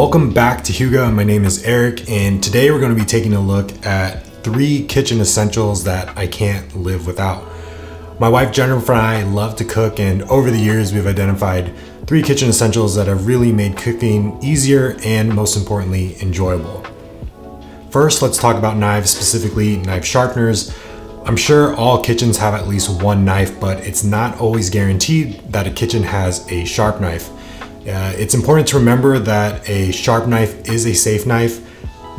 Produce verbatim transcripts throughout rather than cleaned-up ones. Welcome back to Huga. My name is Eric, and today we're going to be taking a look at three kitchen essentials that I can't live without. My wife Jennifer and I love to cook, and over the years we've identified three kitchen essentials that have really made cooking easier and, most importantly, enjoyable. First, let's talk about knives, specifically knife sharpeners. I'm sure all kitchens have at least one knife, but it's not always guaranteed that a kitchen has a sharp knife. Uh, it's important to remember that a sharp knife is a safe knife.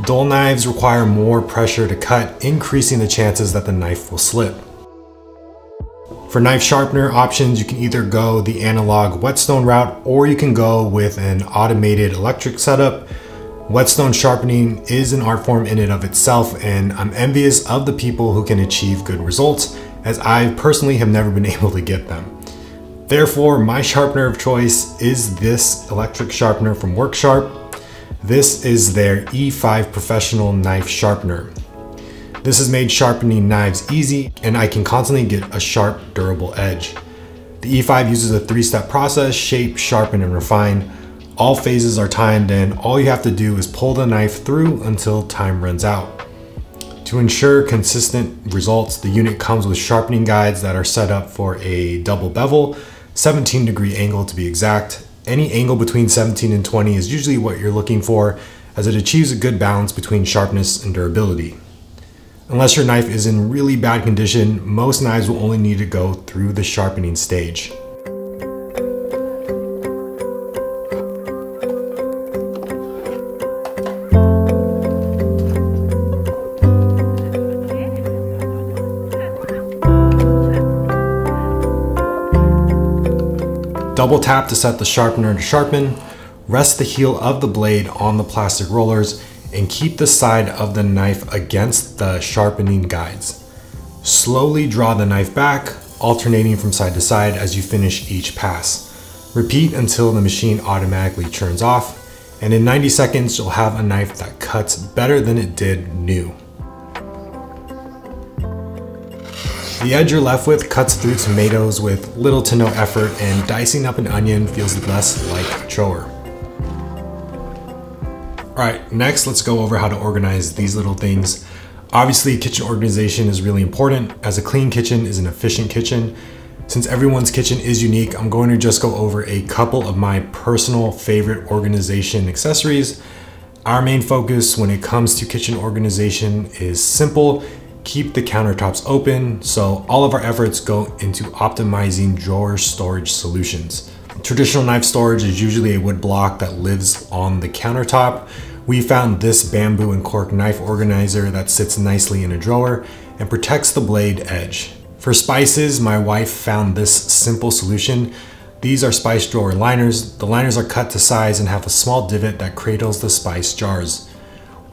Dull knives require more pressure to cut, increasing the chances that the knife will slip. For knife sharpener options, you can either go the analog whetstone route, or you can go with an automated electric setup. Whetstone sharpening is an art form in and of itself, and I'm envious of the people who can achieve good results, as I personally have never been able to get them. Therefore, my sharpener of choice is this electric sharpener from WorkSharp. This is their E five Professional Knife Sharpener. This has made sharpening knives easy, and I can constantly get a sharp, durable edge. The E five uses a three-step process: shape, sharpen, and refine. All phases are timed, and all you have to do is pull the knife through until time runs out. To ensure consistent results, the unit comes with sharpening guides that are set up for a double bevel, seventeen degree angle to be exact. Any angle between seventeen and twenty is usually what you're looking for, as it achieves a good balance between sharpness and durability. Unless your knife is in really bad condition, most knives will only need to go through the sharpening stage. Double tap to set the sharpener to sharpen, rest the heel of the blade on the plastic rollers, and keep the side of the knife against the sharpening guides. Slowly draw the knife back, alternating from side to side as you finish each pass. Repeat until the machine automatically turns off, and in ninety seconds you'll have a knife that cuts better than it did new. The edge you're left with cuts through tomatoes with little to no effort, and dicing up an onion feels less like a chore. Alright, next let's go over how to organize these little things. Obviously, kitchen organization is really important, as a clean kitchen is an efficient kitchen. Since everyone's kitchen is unique, I'm going to just go over a couple of my personal favorite organization accessories. Our main focus when it comes to kitchen organization is simple. Keep the countertops open, so all of our efforts go into optimizing drawer storage solutions. Traditional knife storage is usually a wood block that lives on the countertop. We found this bamboo and cork knife organizer that sits nicely in a drawer and protects the blade edge. For spices, my wife found this simple solution. These are spice drawer liners. The liners are cut to size and have a small divot that cradles the spice jars.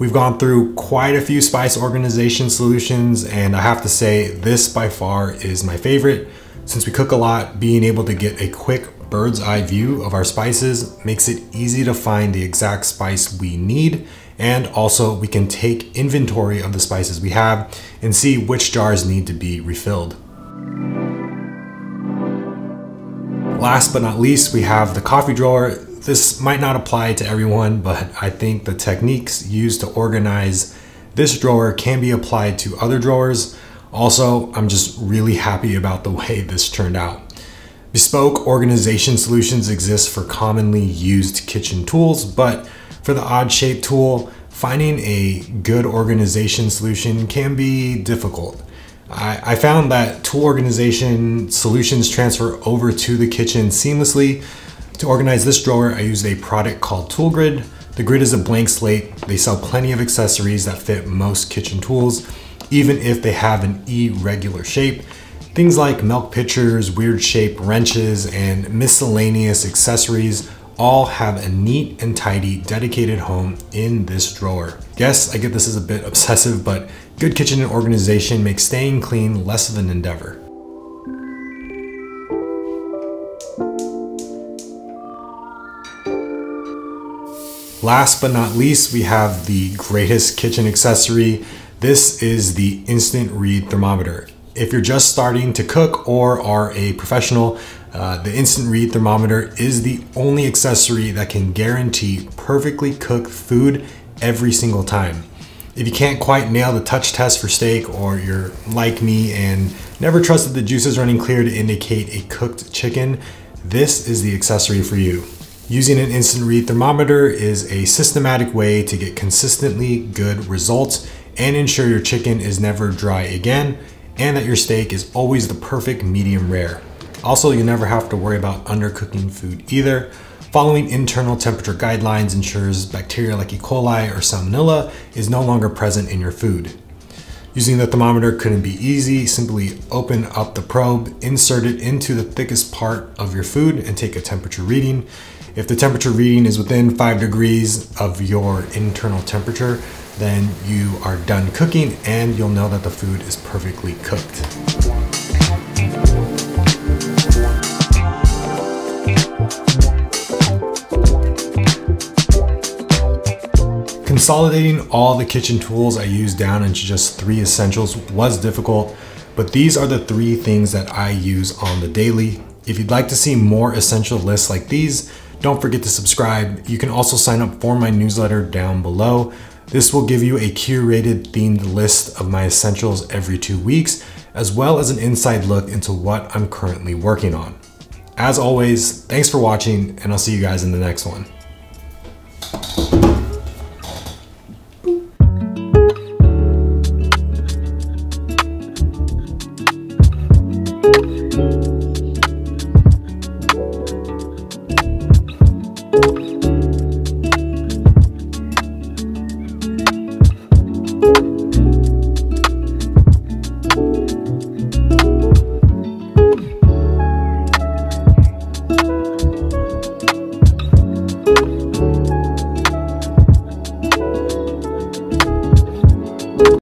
We've gone through quite a few spice organization solutions, and I have to say this by far is my favorite. Since we cook a lot, being able to get a quick bird's eye view of our spices makes it easy to find the exact spice we need, and also we can take inventory of the spices we have and see which jars need to be refilled. Last but not least, we have the coffee drawer. This might not apply to everyone, but I think the techniques used to organize this drawer can be applied to other drawers. Also, I'm just really happy about the way this turned out. Bespoke organization solutions exist for commonly used kitchen tools, but for the odd-shaped tool, finding a good organization solution can be difficult. I, I found that tool organization solutions transfer over to the kitchen seamlessly. To organize this drawer, I used a product called Tool Grid. The grid is a blank slate. They sell plenty of accessories that fit most kitchen tools, even if they have an irregular shape. Things like milk pitchers, weird shaped wrenches, and miscellaneous accessories all have a neat and tidy dedicated home in this drawer. Yes, I get this is a bit obsessive, but good kitchen and organization makes staying clean less of an endeavor. Last but not least, we have the greatest kitchen accessory. This is the instant read thermometer. If you're just starting to cook or are a professional, Uh, the instant read thermometer is the only accessory that can guarantee perfectly cooked food every single time. If you can't quite nail the touch test for steak, or you're like me and never trusted the juices running clear to indicate a cooked chicken, this is the accessory for you. Using an instant read thermometer is a systematic way to get consistently good results and ensure your chicken is never dry again, and that your steak is always the perfect medium rare. Also, you never have to worry about undercooking food either. Following internal temperature guidelines ensures bacteria like E. coli or salmonella is no longer present in your food. Using the thermometer couldn't be easy. Simply open up the probe, insert it into the thickest part of your food, and take a temperature reading. If the temperature reading is within five degrees of your internal temperature, then you are done cooking and you'll know that the food is perfectly cooked. Consolidating all the kitchen tools I use down into just three essentials was difficult, but these are the three things that I use on the daily. If you'd like to see more essential lists like these, don't forget to subscribe. You can also sign up for my newsletter down below. This will give you a curated themed list of my essentials every two weeks, as well as an inside look into what I'm currently working on. As always, thanks for watching, and I'll see you guys in the next one.